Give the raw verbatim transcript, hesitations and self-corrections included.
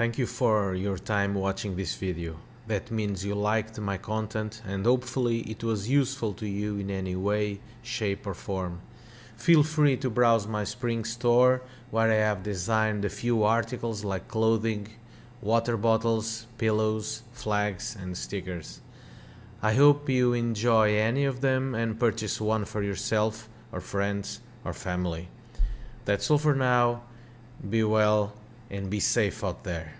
Thank you for your time watching this video. That means you liked my content and hopefully it was useful to you in any way, shape or form. Feel free to browse my spring store where I have designed a few articles like clothing, water bottles, pillows, flags and stickers. I hope you enjoy any of them and purchase one for yourself or friends or family. That's all for now. Be well and be safe out there.